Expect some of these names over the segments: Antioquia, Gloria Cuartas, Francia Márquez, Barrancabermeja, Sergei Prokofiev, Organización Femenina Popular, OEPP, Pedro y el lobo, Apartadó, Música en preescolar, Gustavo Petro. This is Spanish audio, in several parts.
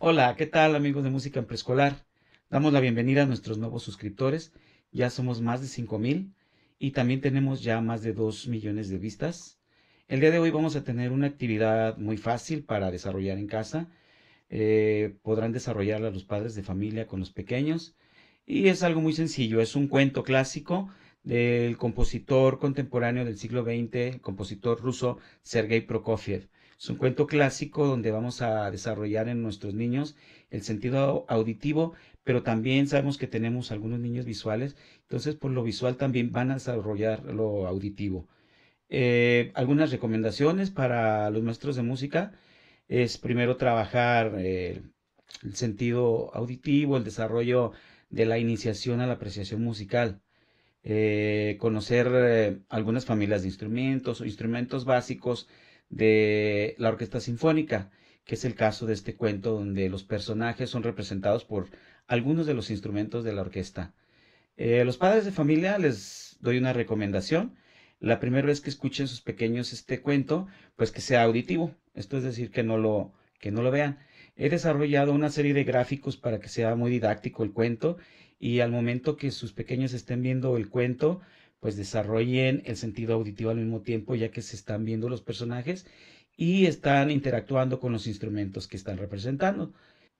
Hola, ¿qué tal amigos de Música en Preescolar? Damos la bienvenida a nuestros nuevos suscriptores. Ya somos más de 5,000 y también tenemos ya más de 2 millones de vistas. El día de hoy vamos a tener una actividad muy fácil para desarrollar en casa. Podrán desarrollarla los padres de familia con los pequeños. Y es algo muy sencillo, es un cuento clásico del compositor contemporáneo del siglo XX, el compositor ruso Sergei Prokofiev. Es un cuento clásico donde vamos a desarrollar en nuestros niños el sentido auditivo, pero también sabemos que tenemos algunos niños visuales, entonces por lo visual también van a desarrollar lo auditivo. Algunas recomendaciones para los maestros de música es primero trabajar el sentido auditivo, el desarrollo de la iniciación a la apreciación musical. Conocer algunas familias de instrumentos o instrumentos básicos de la orquesta sinfónica, que es el caso de este cuento donde los personajes son representados por algunos de los instrumentos de la orquesta. Los padres de familia les doy una recomendación. La primera vez que escuchen sus pequeños este cuento, pues que sea auditivo, esto es decir, que no lo vean. He desarrollado una serie de gráficos para que sea muy didáctico el cuento y al momento que sus pequeños estén viendo el cuento, pues desarrollen el sentido auditivo al mismo tiempo, ya que se están viendo los personajes y están interactuando con los instrumentos que están representando.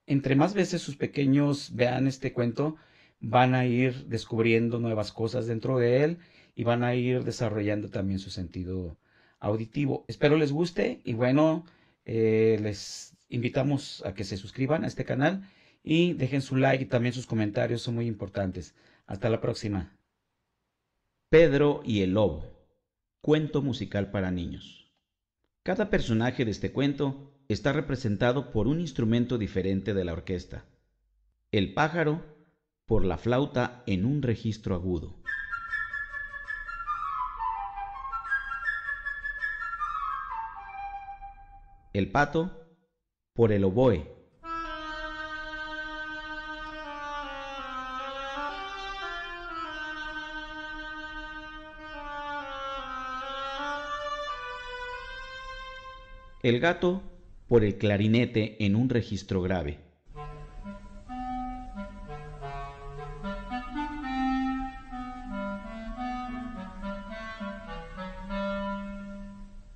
Entre más veces sus pequeños vean este cuento, van a ir descubriendo nuevas cosas dentro de él y van a ir desarrollando también su sentido auditivo. Espero les guste y bueno, les invitamos a que se suscriban a este canal y dejen su like y también sus comentarios son muy importantes. Hasta la próxima. Pedro y el lobo, cuento musical para niños. Cada personaje de este cuento está representado por un instrumento diferente de la orquesta. El pájaro por la flauta en un registro agudo. El pato por el oboe. El gato por el clarinete en un registro grave.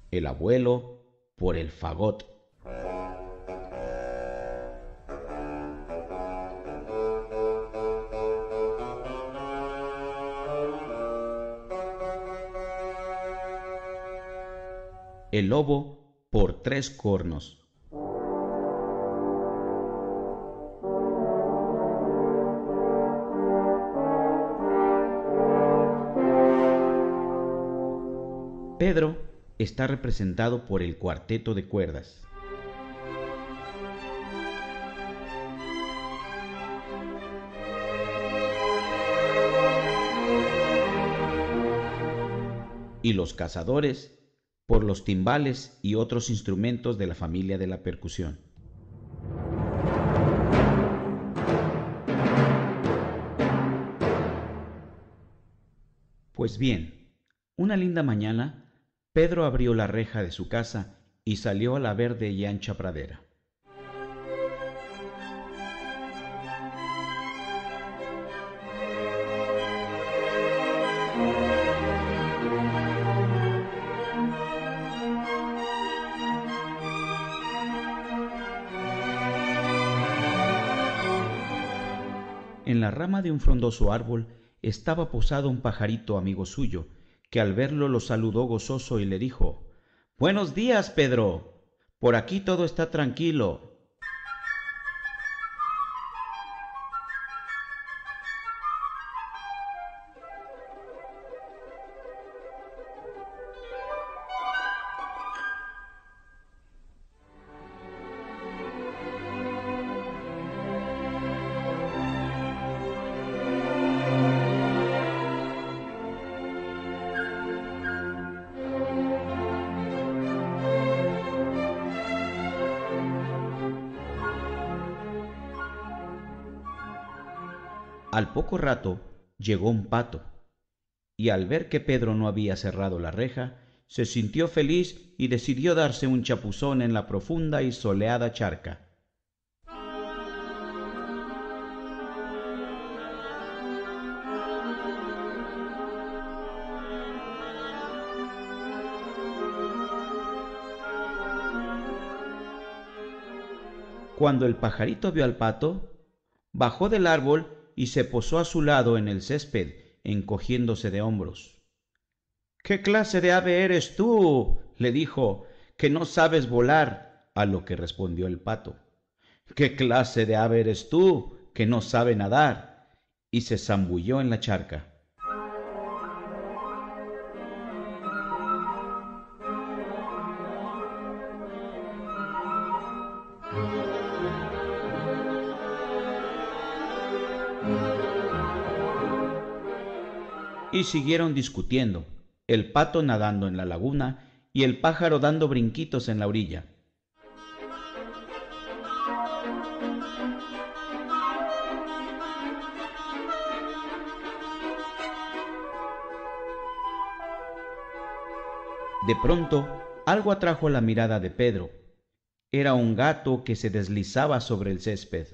El abuelo por el fagot. El lobo por tres cornos. Pedro está representado por el cuarteto de cuerdas. Y los cazadores por los timbales y otros instrumentos de la familia de la percusión. Pues bien, una linda mañana, Pedro abrió la reja de su casa y salió a la verde y ancha pradera. En la rama de un frondoso árbol estaba posado un pajarito amigo suyo, que al verlo lo saludó gozoso y le dijo: «Buenos días, Pedro. Por aquí todo está tranquilo». Al poco rato llegó un pato, y al ver que Pedro no había cerrado la reja, se sintió feliz y decidió darse un chapuzón en la profunda y soleada charca. Cuando el pajarito vio al pato, bajó del árbol y se posó a su lado en el césped, encogiéndose de hombros. —¿Qué clase de ave eres tú? —le dijo—, que no sabes volar. A lo que respondió el pato: —¿Qué clase de ave eres tú, que no sabe nadar? Y se zambulló en la charca. Y siguieron discutiendo, el pato nadando en la laguna y el pájaro dando brinquitos en la orilla. De pronto, algo atrajo la mirada de Pedro. Era un gato que se deslizaba sobre el césped.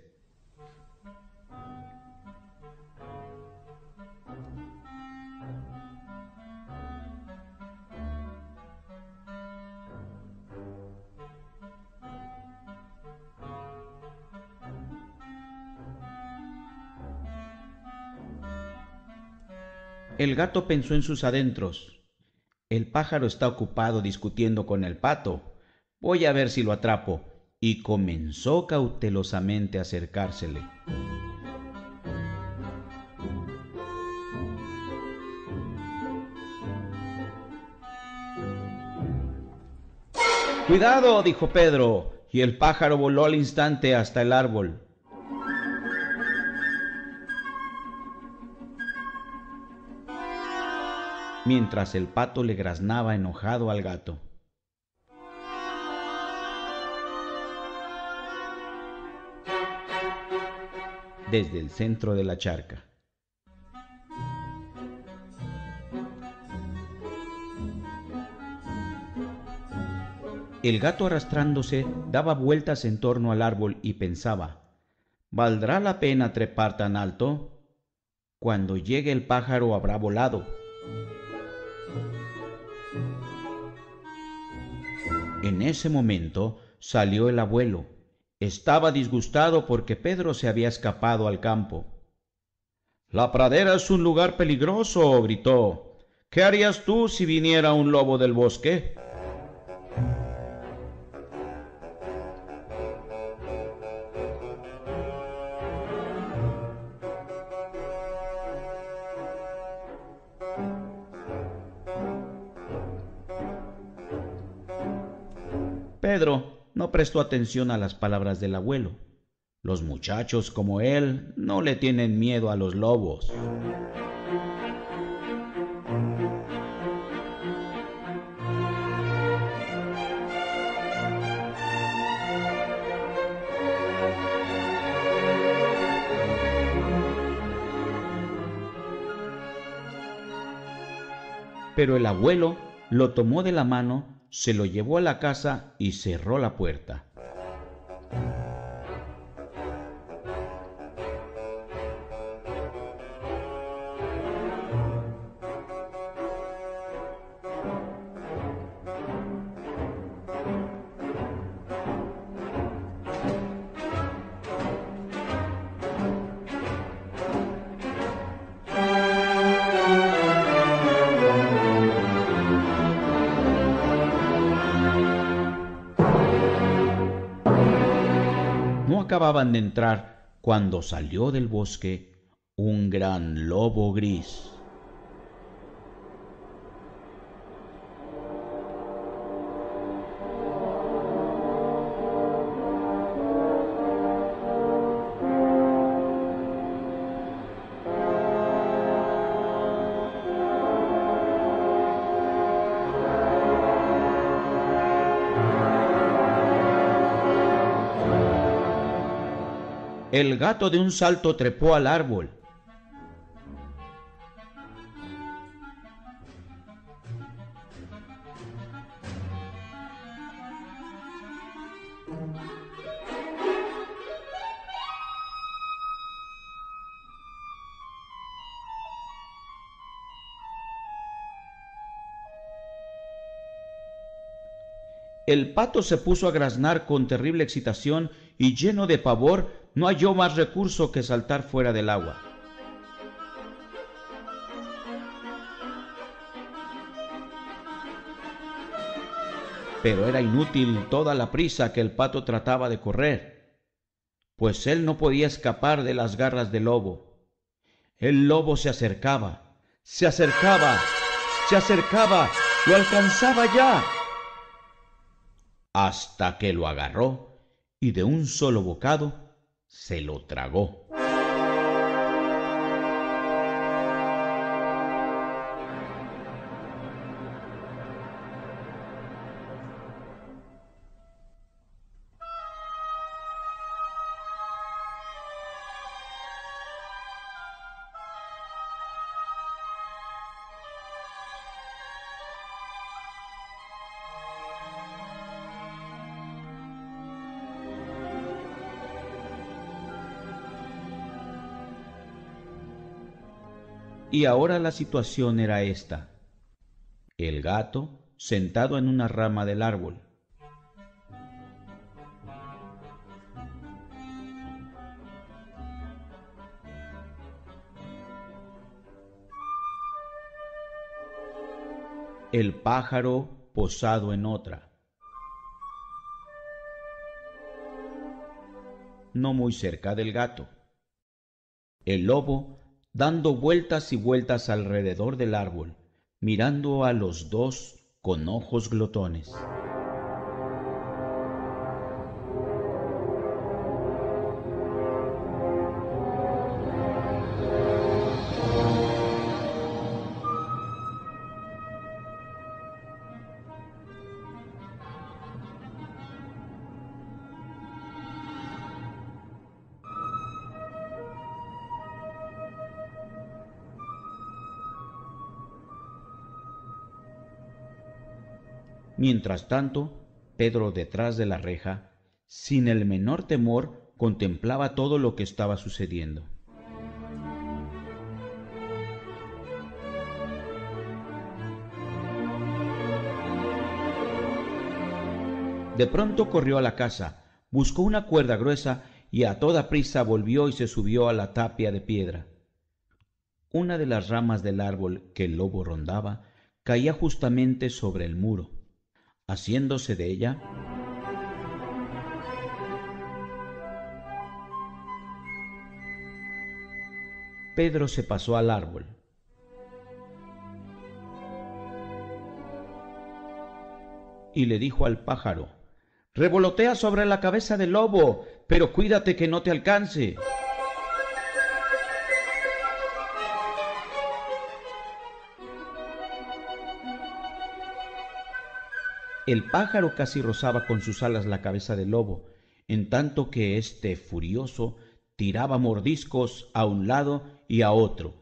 El gato pensó en sus adentros. El pájaro está ocupado discutiendo con el pato. Voy a ver si lo atrapo. Y comenzó cautelosamente a acercársele. ¡Cuidado!, dijo Pedro, y el pájaro voló al instante hasta el árbol. Mientras el pato le graznaba enojado al gato. Desde el centro de la charca. El gato, arrastrándose, daba vueltas en torno al árbol y pensaba: ¿valdrá la pena trepar tan alto? Cuando llegue el pájaro habrá volado. En ese momento salió el abuelo. Estaba disgustado porque Pedro se había escapado al campo. —La pradera es un lugar peligroso —gritó—. ¿Qué harías tú si viniera un lobo del bosque? Pedro no prestó atención a las palabras del abuelo. Los muchachos como él no le tienen miedo a los lobos. Pero el abuelo lo tomó de la mano, se lo llevó a la casa y cerró la puerta. Acababan de entrar cuando salió del bosque un gran lobo gris. El gato de un salto trepó al árbol. El pato se puso a graznar con terrible excitación y lleno de pavor, no halló más recurso que saltar fuera del agua. Pero era inútil toda la prisa que el pato trataba de correr, pues él no podía escapar de las garras del lobo. El lobo se acercaba, se acercaba, se acercaba, lo alcanzaba ya, hasta que lo agarró y de un solo bocado se lo tragó. Y ahora la situación era esta: el gato sentado en una rama del árbol, el pájaro posado en otra, no muy cerca del gato, el lobo dando vueltas y vueltas alrededor del árbol, mirando a los dos con ojos glotones. Mientras tanto, Pedro, detrás de la reja, sin el menor temor, contemplaba todo lo que estaba sucediendo. De pronto corrió a la casa, buscó una cuerda gruesa y a toda prisa volvió y se subió a la tapia de piedra. Una de las ramas del árbol que el lobo rondaba caía justamente sobre el muro. Haciéndose de ella, Pedro se pasó al árbol. Y le dijo al pájaro: «Revolotea sobre la cabeza del lobo, pero cuídate que no te alcance». El pájaro casi rozaba con sus alas la cabeza del lobo, en tanto que éste, furioso, tiraba mordiscos a un lado y a otro.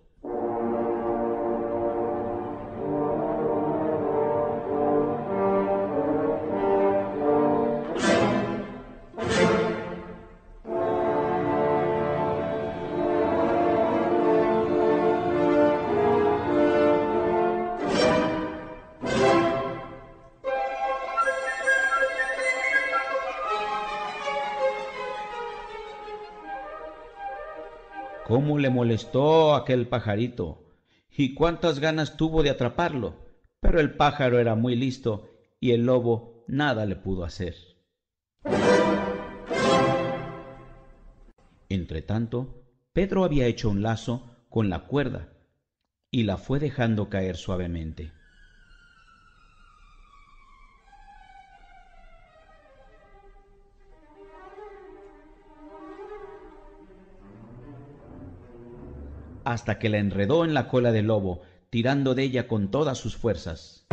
Cómo le molestó aquel pajarito, y cuántas ganas tuvo de atraparlo, pero el pájaro era muy listo y el lobo nada le pudo hacer. Entretanto, Pedro había hecho un lazo con la cuerda y la fue dejando caer suavemente. Hasta que la enredó en la cola del lobo, tirando de ella con todas sus fuerzas.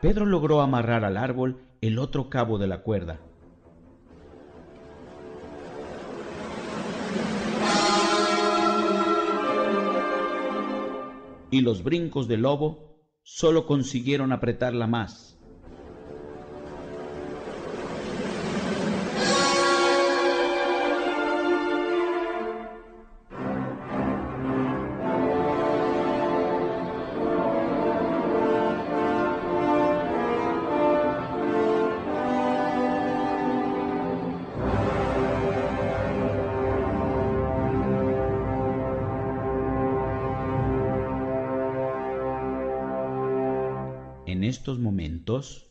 Pedro logró amarrar al árbol el otro cabo de la cuerda. Y los brincos del lobo solo consiguieron apretarla más. en estos momentos?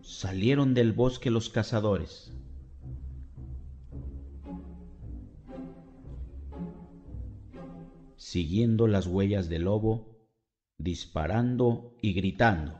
Salieron del bosque los cazadores. Siguiendo las huellas del lobo, disparando y gritando.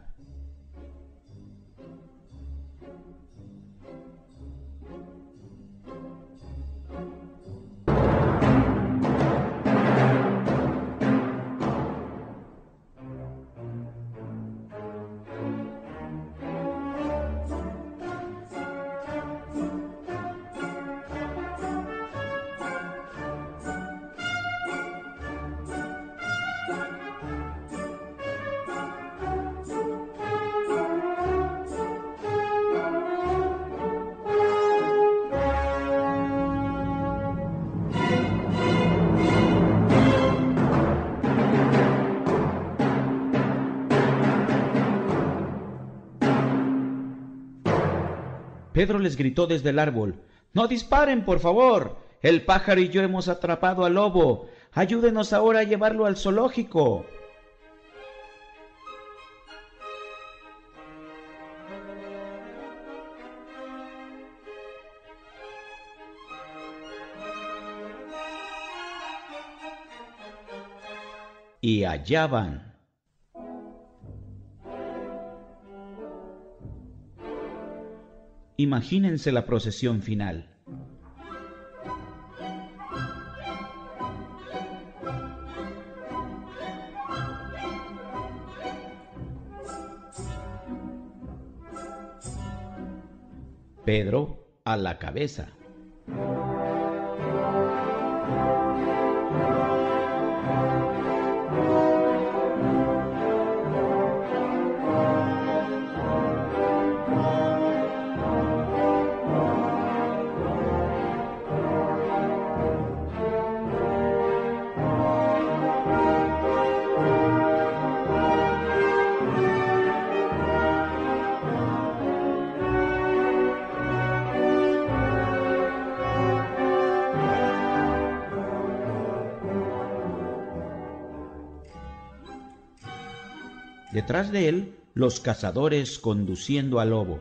Pedro les gritó desde el árbol: «¡No disparen, por favor! El pájaro y yo hemos atrapado al lobo. Ayúdenos ahora a llevarlo al zoológico». Y allá van. Imagínense la procesión final. Pedro a la cabeza. Detrás de él, los cazadores conduciendo al lobo.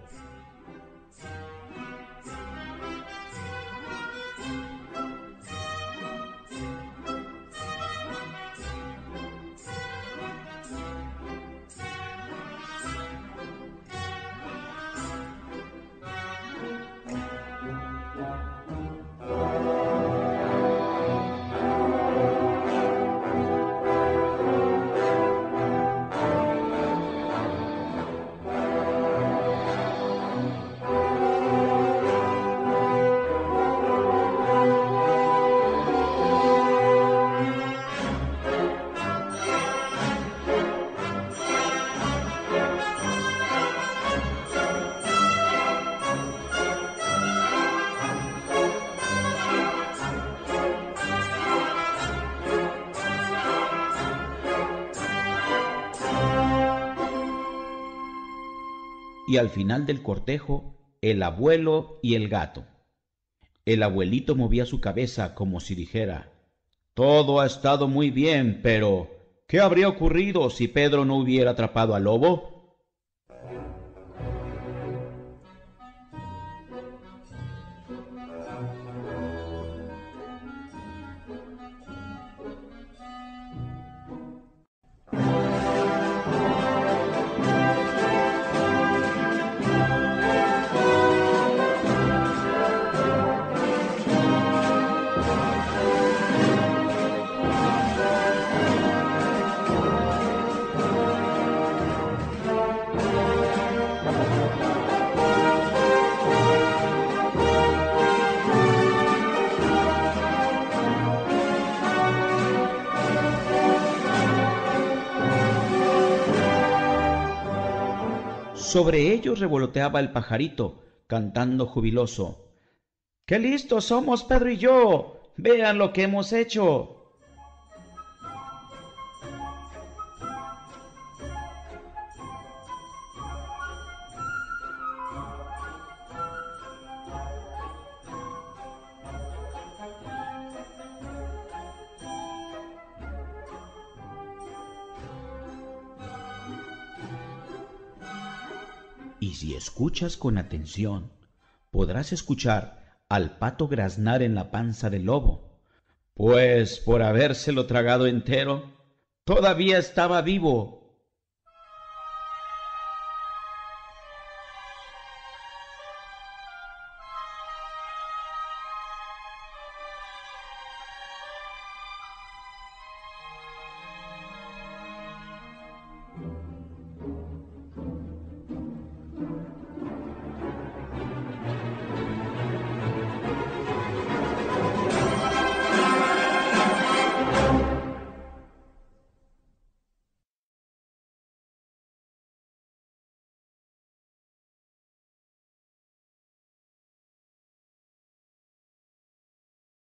Y al final del cortejo, el abuelo y el gato. El abuelito movía su cabeza como si dijera: «Todo ha estado muy bien, pero ¿qué habría ocurrido si Pedro no hubiera atrapado al lobo?». Sobre ellos revoloteaba el pajarito, cantando jubiloso: «¡Qué listos somos Pedro y yo! ¡Vean lo que hemos hecho!». y si escuchas con atención, podrás escuchar al pato graznar en la panza del lobo, pues por habérselo tragado entero, todavía estaba vivo